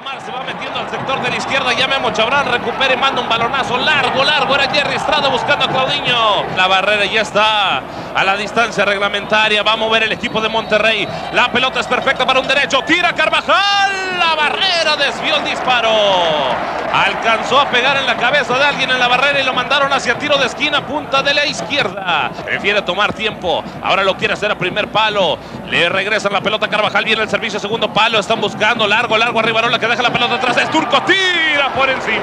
Osmar se va metiendo al sector de la izquierda, ya Memo Chabrán recupera y manda un balonazo largo, era Jair Estrada buscando a Claudinho. La barrera ya está a la distancia reglamentaria, va a mover el equipo de Monterrey. La pelota es perfecta para un derecho, tira Carvajal, la barrera desvió el disparo. Alcanzó a pegar en la cabeza de alguien en la barrera y lo mandaron hacia tiro de esquina, punta de la izquierda. Prefiere tomar tiempo, ahora lo quiere hacer a primer palo. Le regresan la pelota a Carvajal, viene el servicio, segundo palo, están buscando largo a Rivarola que deja la pelota atrás, es turco, tira por encima.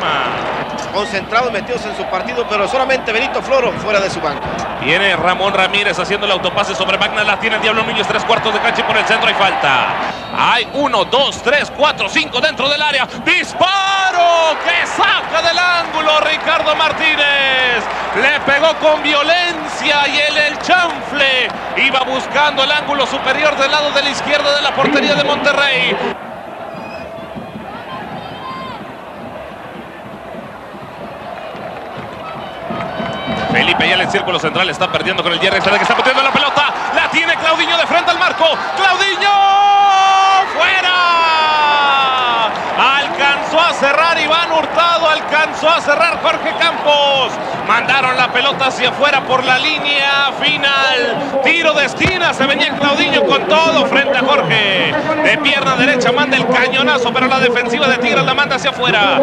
Concentrados, metidos en su partido, pero solamente Benito Floro fuera de su banco. Viene Ramón Ramírez haciendo el autopase sobre Magna, la tiene Diablo Núñez, 3/4 de cancha y por el centro hay falta. Hay 1, 2, 3, 4, 5 dentro del área. ¡Disparo! ¡Que saca del ángulo Ricardo Martínez! Le pegó con violencia y el chanfle iba buscando el ángulo superior del lado de la izquierda de la portería de Monterrey. Felipe Ayala en círculo central, está perdiendo con el Jair Estrada que está metiendo la pelota. La tiene Claudinho de frente al marco. ¡Claudinho! ¡Fuera! Alcanzó a cerrar Iván Hurtado, alcanzó a cerrar Jorge Campos. Mandaron la pelota hacia afuera por la línea final. Tiro de esquina, se venía Claudinho con todo frente a Jorge. De pierna derecha manda el cañonazo, pero la defensiva de Tigres la manda hacia afuera.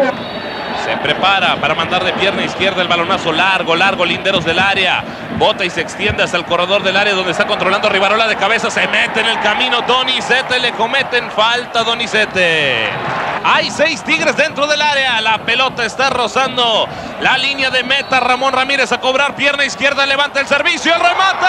Se prepara para mandar de pierna izquierda el balonazo largo, linderos del área. Bota y se extiende hasta el corredor del área donde está controlando Rivarola de cabeza. Se mete en el camino Donizete, le cometen falta Donizete. Hay 6 Tigres dentro del área. La pelota está rozando la línea de meta. Ramón Ramírez a cobrar, pierna izquierda, levanta el servicio, el remate,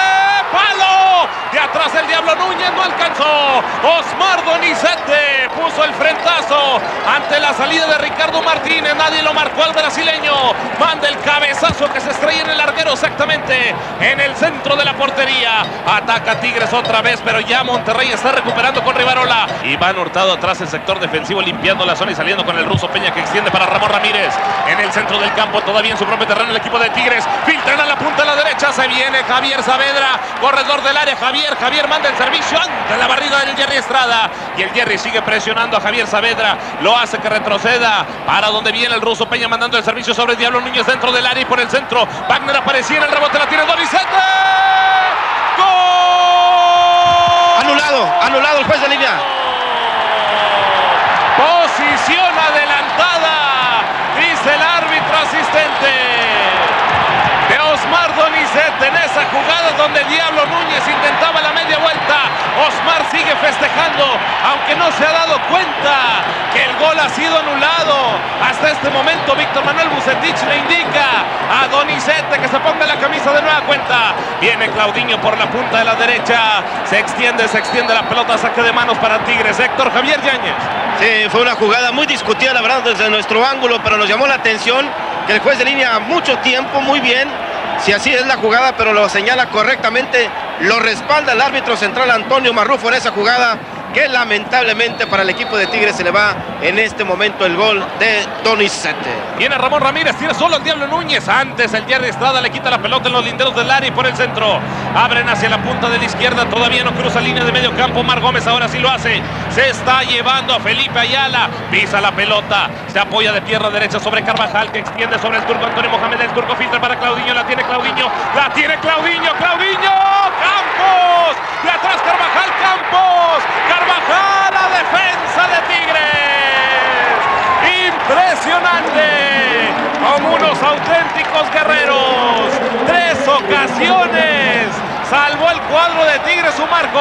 palo. De atrás el Diablo Núñez no alcanzó. Osmar Donizete puso el frentazo ante la salida de Ricardo Martínez. Nadie lo marcó al brasileño. Manda el cabezazo que se estrella en el arquero exactamente en el centro de la portería. Ataca Tigres otra vez, pero ya Monterrey está recuperando con Rivarola. Iván Hurtado atrás el sector defensivo limpiando la zona y saliendo con el Ruso Peña que extiende para Ramón Ramírez. En el centro del campo, todavía en su propio terreno el equipo de Tigres. Filtran a la punta a la derecha, se viene Javier Saavedra. Corredor del área, Javier manda el servicio ante la barrida del Jair Estrada. Y el Jair sigue presionando a Javier Saavedra. Lo hace que retroceda para donde viene el Ruso Peña mandando el servicio sobre el Diablo Núñez dentro del área y por el centro. Wagner aparecía en el rebote, la tiene Donizete. ¡Gol! Anulado el juez de línea. Posición adelantada, dice el árbitro asistente. De Osmar Donizete en esa jugada donde el Diablo Núñez intentaba la media vuelta. Osmar sigue festejando, aunque no se ha dado cuenta que el gol ha sido anulado. Hasta este momento Víctor Manuel Vucetich le indica a Donizete que se ponga la camisa de nueva cuenta. Viene Claudinho por la punta de la derecha, se extiende la pelota, saque de manos para Tigres, Héctor Javier Yañez. Sí, fue una jugada muy discutida, la verdad, desde nuestro ángulo, pero nos llamó la atención que el juez de línea mucho tiempo, muy bien, si así es la jugada, pero lo señala correctamente, lo respalda el árbitro central Antonio Marrufo en esa jugada, que lamentablemente para el equipo de Tigres se le va en este momento el gol de Donizete. Viene Ramón Ramírez, tira solo el Diablo Núñez, antes el Jair Estrada le quita la pelota en los linderos del área y por el centro. Abren hacia la punta de la izquierda, todavía no cruza línea de medio campo, Omar Gómez ahora sí lo hace. Se está llevando a Felipe Ayala, pisa la pelota, se apoya de pierna derecha sobre Carvajal que extiende sobre el turco Antonio Mohamed, el turco filtra para Claudinho, la tiene Claudinho, ¡Claudinho! ¡Campos! De atrás Carvajal, Carvajal, la defensa de Tigres, impresionante, como unos auténticos guerreros, 3 ocasiones, salvó el cuadro de Tigres su marco,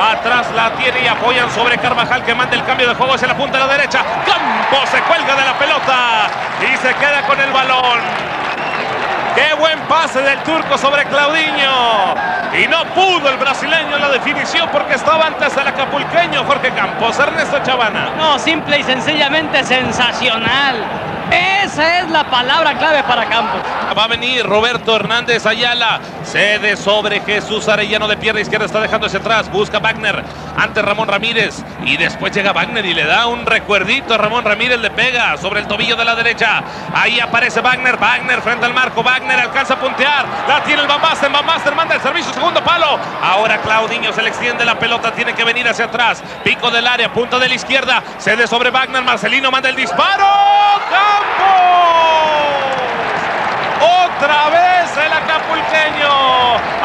atrás la tiene y apoyan sobre Carvajal que manda el cambio de juego hacia la punta de la derecha, Campos se cuelga de la pelota y se queda con el balón. ¡Qué buen pase del turco sobre Claudinho! Y no pudo el brasileño en la definición porque estaba antes del acapulqueño Jorge Campos. Ernesto Chavana. No, simple y sencillamente sensacional. Esa es la palabra clave para Campos. Va a venir Roberto Hernández Ayala. Cede sobre Jesús Arellano de pierna izquierda, está dejando hacia atrás, busca Wagner ante Ramón Ramírez y después llega Wagner y le da un recuerdito a Ramón Ramírez, le pega sobre el tobillo de la derecha, ahí aparece Wagner, Wagner frente al marco, Wagner alcanza a puntear, la tiene el Van Basten, Van Basten manda el servicio, segundo palo, ahora Claudinho se le extiende la pelota, tiene que venir hacia atrás, pico del área, punta de la izquierda, cede sobre Wagner, Marcelino manda el disparo, ¡Campos! Otra vez el acapulqueño,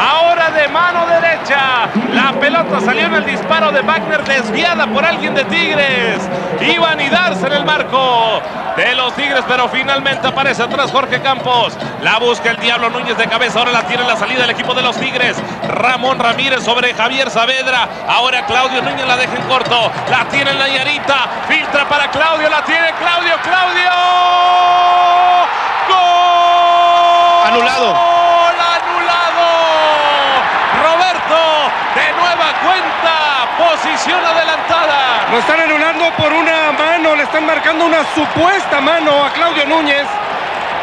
ahora de mano derecha, la pelota salió en el disparo de Wagner, desviada por alguien de Tigres, iba a anidarse en el marco de los Tigres, pero finalmente aparece atrás Jorge Campos, la busca el Diablo Núñez de cabeza, ahora la tiene en la salida del equipo de los Tigres, Ramón Ramírez sobre Javier Saavedra, ahora Claudio Núñez la deja en corto, la tiene en la Yarita, filtra para Claudio, la tiene Claudio, Claudio, ¡gol! Anulado. ¡Gol anulado! Roberto, de nueva cuenta, posición adelantada. Lo están anulando por una mano, le están marcando una supuesta mano a Claudio Núñez.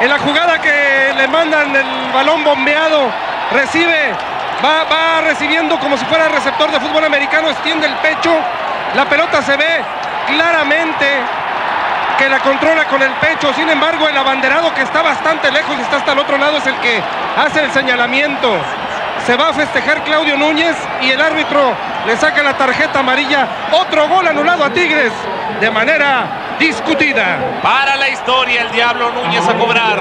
En la jugada que le mandan el balón bombeado, recibe, va recibiendo como si fuera receptor de fútbol americano, extiende el pecho, la pelota se ve claramente que la controla con el pecho, sin embargo el abanderado que está bastante lejos y está hasta el otro lado es el que hace el señalamiento. Se va a festejar Claudio Núñez y el árbitro le saca la tarjeta amarilla. Otro gol anulado a Tigres de manera discutida. Para la historia, el Diablo Núñez a cobrar.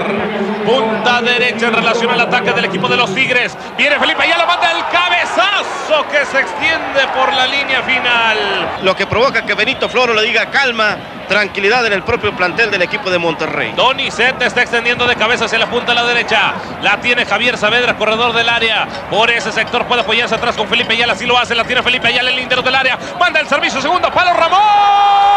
Punta derecha en relación al ataque del equipo de los Tigres. Viene Felipe Ayala, manda el cabezazo que se extiende por la línea final. Lo que provoca que Benito Floro le diga calma, tranquilidad en el propio plantel del equipo de Monterrey. Donizete está extendiendo de cabeza hacia la punta a la derecha. La tiene Javier Saavedra, corredor del área. Por ese sector puede apoyarse atrás con Felipe Ayala, así lo hace. La tiene Felipe Ayala, el líder del área. Manda el servicio, segundo palo, Ramón.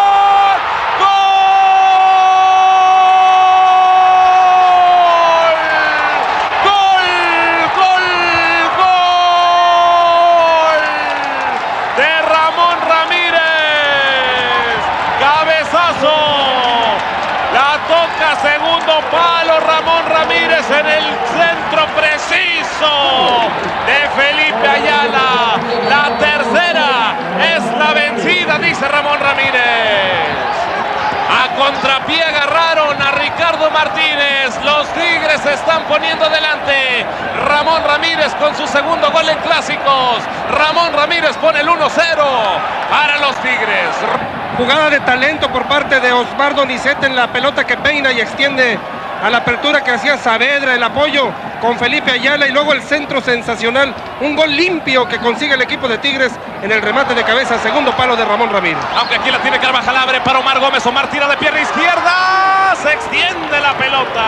Segundo palo, Ramón Ramírez en el centro preciso de Felipe Ayala. La tercera es la vencida, dice Ramón Ramírez. A contrapié agarraron a Ricardo Martínez. Los Tigres se están poniendo delante. Ramón Ramírez con su segundo gol en clásicos. Ramón Ramírez pone el 1-0 para los Tigres. Jugada de talento por parte de Osmar Donizete en la pelota que peina y extiende a la apertura que hacía Saavedra, el apoyo con Felipe Ayala y luego el centro sensacional, un gol limpio que consigue el equipo de Tigres en el remate de cabeza, segundo palo de Ramón Ramírez. Aunque aquí la tiene Carvajal, abre para Omar Gómez, Omar tira de pierna izquierda, se extiende la pelota,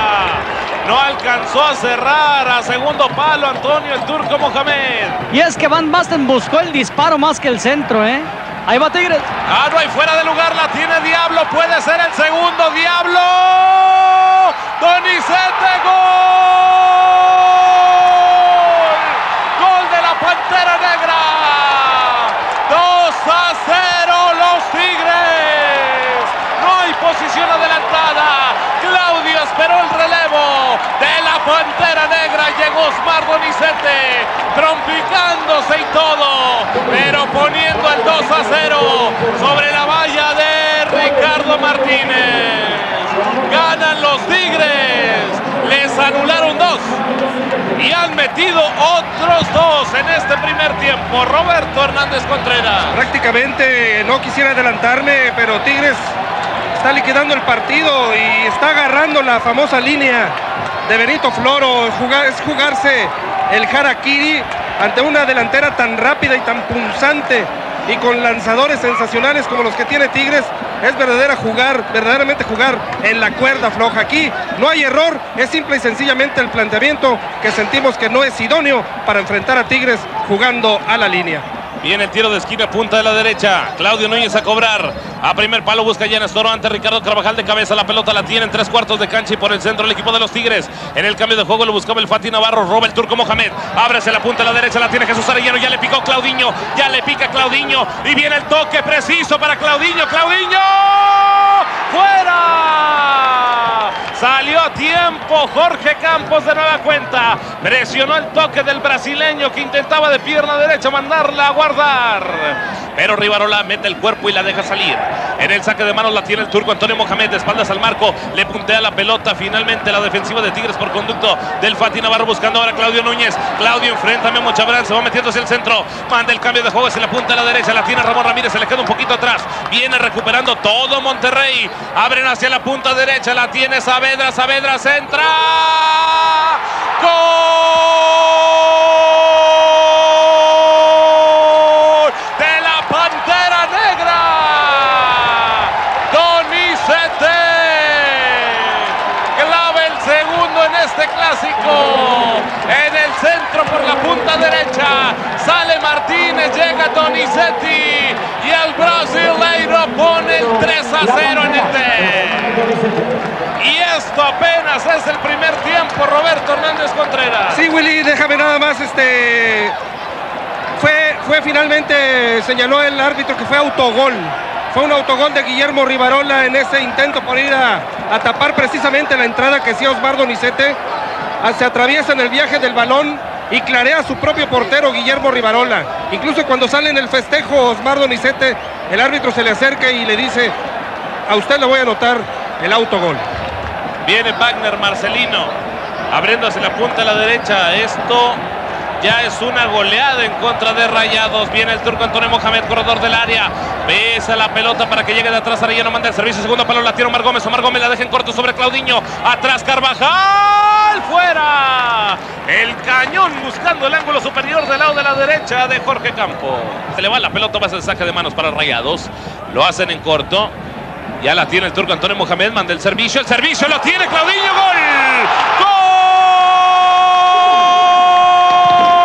no alcanzó a cerrar, a segundo palo Antonio el Turco Mohamed. Y es que Van Basten buscó el disparo más que el centro, ¿eh? Ahí va Tigres. Ah, no, y fuera de lugar la tiene Diablo, puede ser el segundo, Diablo. Donizete, gol. Gol de la Pantera Negra. 2-0 los Tigres. No hay posición adelantada. Claudio esperó el relevo de la Pantera Negra. Llegó Osmar Donizete, trompicándose y todo, pero poniendo el 2-0 sobre la valla de Ricardo Martínez. Ganan los Tigres, les anularon 2 y han metido otros 2 en este primer tiempo. Roberto Hernández Contreras. Prácticamente no quisiera adelantarme, pero Tigres está liquidando el partido y está agarrando la famosa línea de Benito Floro. Es jugarse el harakiri ante una delantera tan rápida y tan punzante y con lanzadores sensacionales como los que tiene Tigres. Es verdaderamente jugar en la cuerda floja. Aquí no hay error, es simple y sencillamente el planteamiento que sentimos que no es idóneo para enfrentar a Tigres jugando a la línea. Viene el tiro de esquina, punta de la derecha. Claudio Núñez a cobrar. A primer palo busca Yañez, Toro ante Ricardo Carvajal de cabeza. La pelota la tiene en 3/4 de cancha y por el centro el equipo de los Tigres. En el cambio de juego lo buscaba el Fatih Navarro. Roba el Turco Mohamed. Ábrese la punta de la derecha. La tiene Jesús Arellano. Ya le picó Claudinho. Ya le pica Claudinho. Y viene el toque preciso para Claudinho. ¡Claudinho! ¡Fuera! Salió a tiempo. Jorge Campos de nueva cuenta presionó el toque del brasileño que intentaba de pierna derecha mandarla a guardar, pero Rivarola mete el cuerpo y la deja salir. En el saque de manos la tiene el turco Antonio Mohamed, de espaldas al marco, le puntea la pelota finalmente la defensiva de Tigres por conducto del Fatih Navarro, buscando ahora a Claudio Núñez. Claudio enfrenta a Memo Chabrán, se va metiendo hacia el centro, manda el cambio de juego hacia la punta a la derecha, la tiene Ramón Ramírez, se le queda un poquito atrás, viene recuperando todo Monterrey, abren hacia la punta derecha, la tiene Saavedra, Saavedra centra, ¡gol de la Pantera Negra! Donizete clava el segundo en este clásico, en el centro por la punta derecha, sale Martínez, llega Donizetti y al brasileiro pone el 3-0 en el y esto apenas es el primer tiempo, Roberto Hernández Contreras. Sí, Willy, déjame nada más, fue finalmente, señaló el árbitro que fue autogol. Fue un autogol de Guillermo Rivarola en ese intento por ir a tapar precisamente la entrada que hacía Osmar Donizete. Se atraviesa en el viaje del balón y clarea a su propio portero Guillermo Rivarola. Incluso cuando sale en el festejo Osmar Donizete, el árbitro se le acerca y le dice: a usted le voy a anotar el autogol. Viene Wagner, Marcelino, abriéndose la punta a la derecha. Esto ya es una goleada en contra de Rayados. Viene el turco Antonio Mohamed, corredor del área. Pesa la pelota para que llegue de atrás. Arellano manda el servicio. Segundo palo, la tira Omar Gómez. Omar Gómez la deja en corto sobre Claudinho. Atrás Carvajal. ¡Fuera! El cañón buscando el ángulo superior del lado de la derecha de Jorge Campos. Se le va la pelota, va a ser el saque de manos para Rayados. Lo hacen en corto. Ya la tiene el turco Antonio Mohamed, manda el servicio lo tiene Claudinho, ¡gol!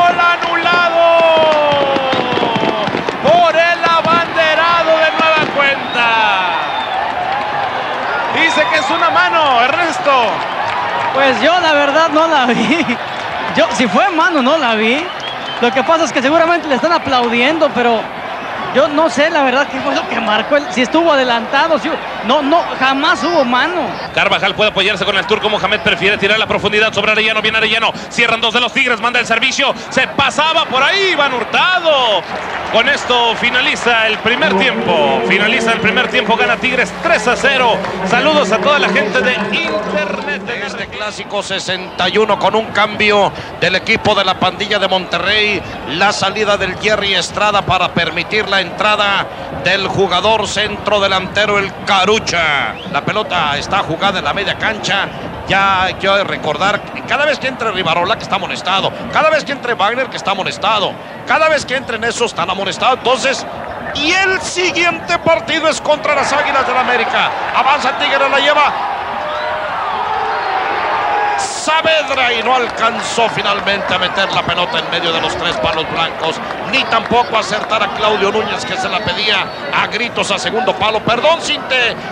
¡Gol anulado! Por el abanderado de nueva cuenta. Dice que es una mano, Ernesto. Pues yo la verdad no la vi. Yo, si fue mano, no la vi. Lo que pasa es que seguramente le están aplaudiendo, pero yo no sé, la verdad, qué fue lo que marcó, si estuvo adelantado, si no, jamás hubo mano. Carvajal puede apoyarse con el turco Mohamed, prefiere tirar a la profundidad sobre Arellano, viene Arellano, cierran dos de los Tigres, manda el servicio, se pasaba por ahí, Iván Hurtado. Con esto finaliza el primer tiempo, gana Tigres 3-0. Saludos a toda la gente de Internet. De este clásico 61 con un cambio del equipo de la pandilla de Monterrey, la salida del Jair Estrada para permitir la entrada del jugador centrodelantero, el Carucha. La pelota está jugada en la media cancha. Ya hay que recordar, cada vez que entre Rivarola, que está amonestado, cada vez que entre Wagner, que está amonestado, cada vez que entren esos, están amonestados. Entonces, y el siguiente partido es contra las Águilas del la América. Avanza Tigres, la lleva Saavedra y no alcanzó finalmente a meter la pelota en medio de los tres palos blancos, ni tampoco acertar a Claudio Núñez, que se la pedía a gritos a segundo palo. Perdón,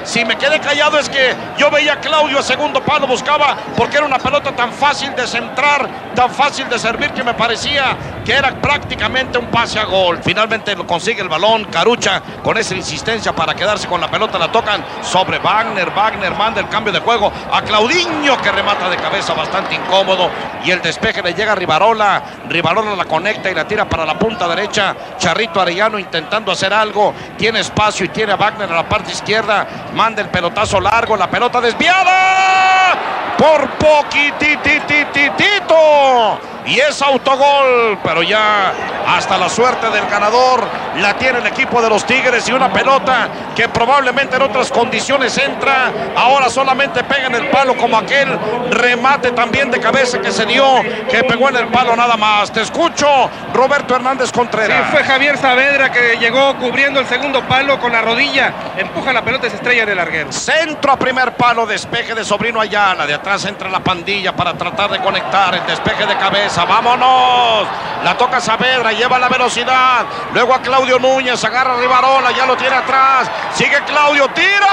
si me quedé callado, es que yo veía a Claudio a segundo palo, buscaba, porque era una pelota tan fácil de centrar, tan fácil de servir, que me parecía que era prácticamente un pase a gol. Finalmente lo consigue el balón Carucha con esa insistencia para quedarse con la pelota, la tocan sobre Wagner. Wagner manda el cambio de juego a Claudinho, que remata de cabeza bastante incómodo, y el despeje le llega a Rivarola. Rivarola la conecta y la tira para la punta derecha. Charrito Arellano intentando hacer algo, tiene espacio y tiene a Wagner a la parte izquierda, manda el pelotazo largo, la pelota desviada por poquititititito y es autogol, pero ya hasta la suerte del ganador la tiene el equipo de los Tigres, y una pelota que probablemente en otras condiciones entra, ahora solamente pega en el palo, como aquel remate también de cabeza que se dio, que pegó en el palo nada más. Te escucho, Roberto Hernández Contreras. Sí, fue Javier Saavedra que llegó cubriendo el segundo palo con la rodilla, empuja la pelota y se estrella en el larguero. Centro a primer palo, despeje de Sobrino Ayala, de atrás entra la pandilla para tratar de conectar, el despeje de cabeza, vámonos, la toca Saavedra, lleva la velocidad, luego a Claudio Núñez, agarra a Rivarola, ya lo tiene atrás, sigue Claudio, tira,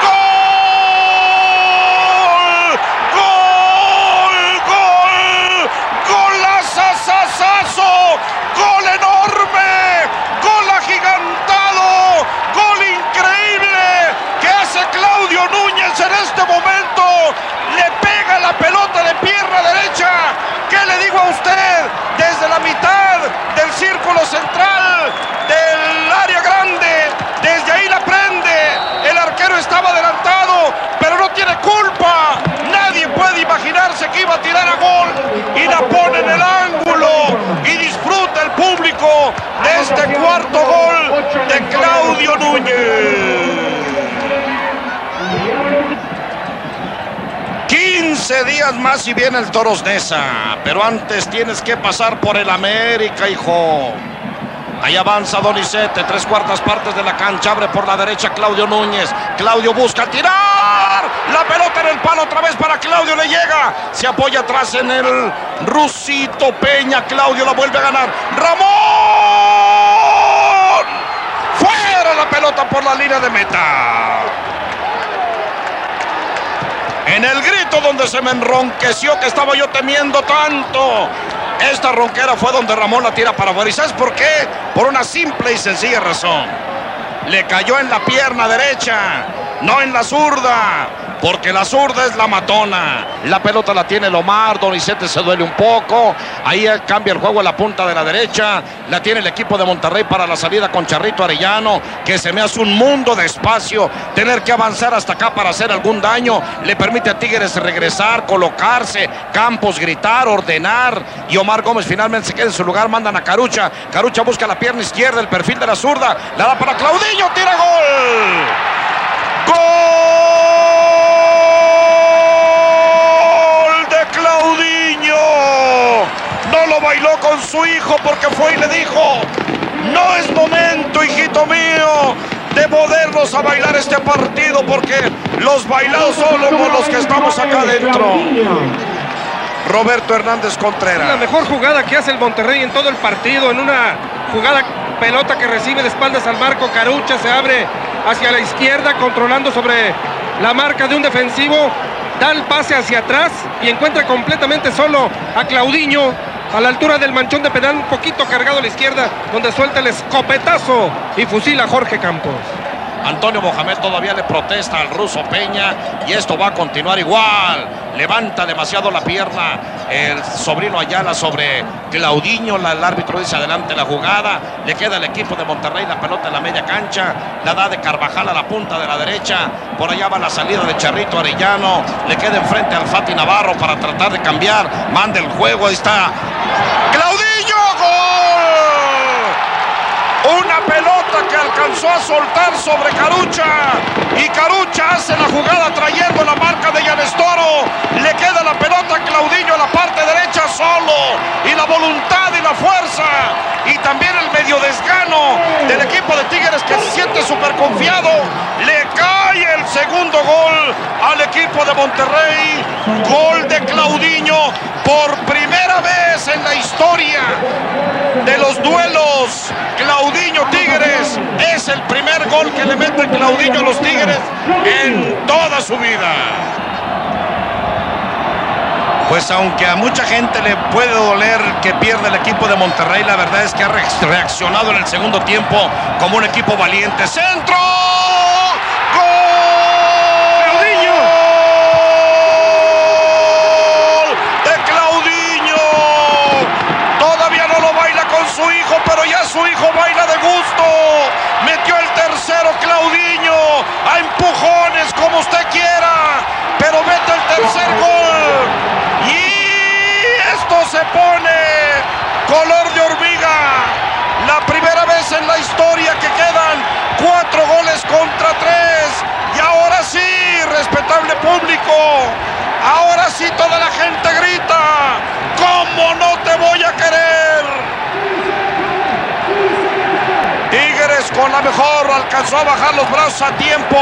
¡gol! ¡Gol! ¡Gol! ¡Golazazazazo! ¡Gol enorme! ¡Gol agigantado! ¡Gol increíble! ¿Qué hace Claudio Núñez en este momento? 15 días más y viene el Toros Neza, pero antes tienes que pasar por el América, hijo. Ahí avanza Donizete, 3/4 partes de la cancha, abre por la derecha Claudio Núñez. Claudio busca tirar, la pelota en el palo otra vez para Claudio, le llega. Se apoya atrás en el Rusito Peña, Claudio la vuelve a ganar. ¡Ramón! ¡Fuera la pelota por la línea de meta! En el grito donde se me enronqueció, que estaba yo temiendo tanto. Esta ronquera fue donde Ramón la tira para afuera. ¿Y sabes por qué? Por una simple y sencilla razón. Le cayó en la pierna derecha, no en la zurda, porque la zurda es la matona. La pelota la tiene Omar, Donizete se duele un poco. Ahí cambia el juego a la punta de la derecha. La tiene el equipo de Monterrey para la salida con Charrito Arellano, que se me hace un mundo de espacio. Tener que avanzar hasta acá para hacer algún daño. Le permite a Tigres regresar, colocarse, Campos gritar, ordenar. Y Omar Gómez finalmente se queda en su lugar, mandan a Carucha. Carucha busca la pierna izquierda, el perfil de la zurda. La da para Claudinho, tira gol. ¡Gol! No lo bailó con su hijo porque fue y le dijo: no es momento, hijito mío, de podernos a bailar este partido, porque los bailados solo por los que estamos acá adentro. Roberto Hernández Contreras. La mejor jugada que hace el Monterrey en todo el partido, en una jugada, pelota que recibe de espaldas al marco, Carucha se abre hacia la izquierda, controlando sobre la marca de un defensivo, da el pase hacia atrás y encuentra completamente solo a Claudinho a la altura del manchón de penal, un poquito cargado a la izquierda, donde suelta el escopetazo y fusila a Jorge Campos. Antonio Mohamed todavía le protesta al Ruso Peña y esto va a continuar igual. Levanta demasiado la pierna el sobrino Ayala sobre Claudinho. El árbitro dice adelante la jugada. Le queda al equipo de Monterrey la pelota en la media cancha. La da de Carvajal a la punta de la derecha. Por allá va la salida de Charrito Arellano. Le queda enfrente al Fatih Navarro para tratar de cambiar. Manda el juego. Ahí está. ¡Claudinho! ¡Gol! Una pelota que alcanzó a soltar sobre Carucha. Y Carucha hace la jugada trayendo la marca de Yanes Toro. Le queda la pelota a Claudinho en la parte derecha solo. Y la voluntad y la fuerza. Y también el medio desgano del equipo de Tigres, que se siente súper confiado. Le cae el segundo gol al equipo de Monterrey. Gol de Claudinho por primera vez en la historia de los duelos Claudinho Tigres. Es el primer gol que le mete Claudinho a los Tigres en toda su vida. Pues aunque a mucha gente le puede doler que pierda el equipo de Monterrey, la verdad es que ha reaccionado en el segundo tiempo como un equipo valiente. ¡Centro! Su hijo, pero ya su hijo baila de gusto. Metió el tercero Claudinho, a empujones, como usted quiera, pero mete el tercer gol. Y esto se pone color de hormiga. La primera vez en la historia que quedan 4 goles contra 3. Y ahora sí, respetable público, ahora sí toda la gente grita: ¿cómo no te voy a querer? Tigres con la mejor, alcanzó a bajar los brazos a tiempo.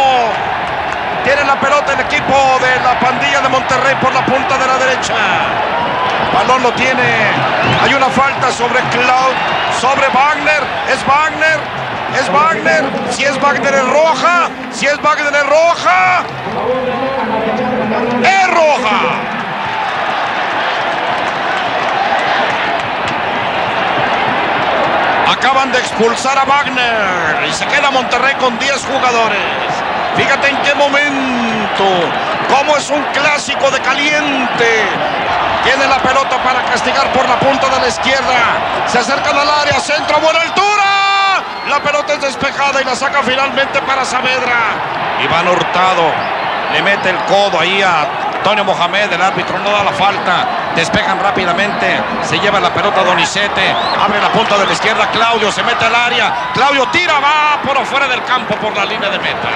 Tiene la pelota el equipo de la pandilla de Monterrey por la punta de la derecha. Balón lo tiene. Hay una falta sobre Wagner. Es Wagner. Si es Wagner es roja. Es roja. Acaban de expulsar a Wagner y se queda Monterrey con 10 jugadores. Fíjate en qué momento, cómo es un clásico de caliente. Tiene la pelota para castigar por la punta de la izquierda. Se acercan al área, centro a buena altura. La pelota es despejada y la saca finalmente para Saavedra. Iván Hurtado le mete el codo ahí a Antonio Mohamed, el árbitro no da la falta. Despejan rápidamente, se lleva la pelota Donizete, abre la punta de la izquierda, Claudio se mete al área, Claudio tira, va por afuera del campo por la línea de meta.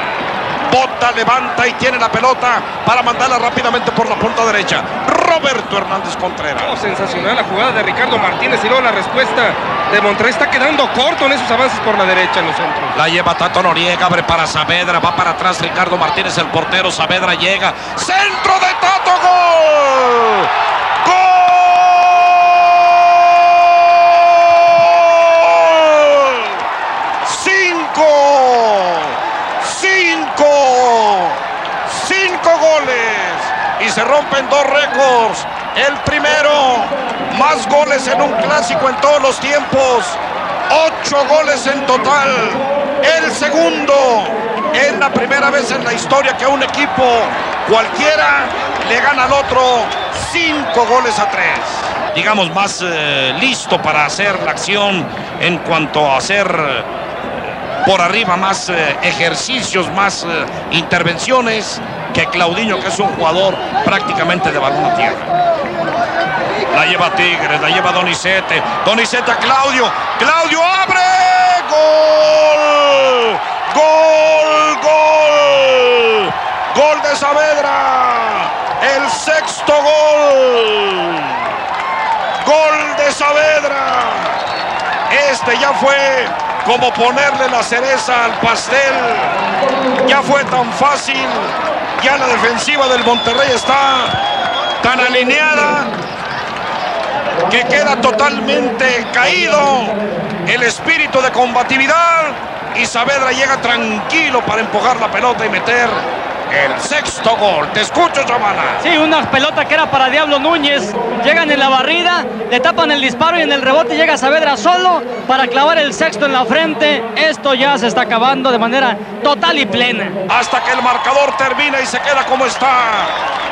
Bota, levanta y tiene la pelota para mandarla rápidamente por la punta derecha. Roberto Hernández Contreras. Oh, sensacional la jugada de Ricardo Martínez y luego la respuesta de Monterrey. Está quedando corto en esos avances por la derecha en los centros. La lleva Tato Noriega, abre para Saavedra, va para atrás Ricardo Martínez, el portero. Saavedra llega, centro de Tato, ¡gol! ¡Gol! ¡Cinco goles! Y se rompen dos récords. El primero, más goles en un clásico en todos los tiempos, 8 goles en total. El segundo, es la primera vez en la historia que un equipo cualquiera le gana al otro 5 goles a 3. Digamos más listo para hacer la acción en cuanto a hacer por arriba más ejercicios, más intervenciones que Claudinho, que es un jugador prácticamente de balón a tierra. La lleva Tigres, la lleva Donizete. Donizete a Claudio. ¡Claudio abre! ¡Gol! ¡Gol! ¡Gol! ¡Gol de Saavedra! ¡El sexto gol! ¡Gol de Saavedra! Este ya fue como ponerle la cereza al pastel. Ya fue tan fácil. Ya la defensiva del Monterrey está tan alineada que queda totalmente caído el espíritu de combatividad, y Saavedra llega tranquilo para empujar la pelota y meter el sexto gol. Te escucho, Chamana. Sí, una pelota que era para Diablo Núñez. Llegan en la barrida, le tapan el disparo y en el rebote llega Saavedra solo para clavar el sexto en la frente. Esto ya se está acabando de manera total y plena. Hasta que el marcador termina y se queda como está.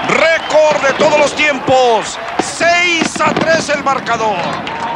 Récord de todos los tiempos. 6-3 el marcador.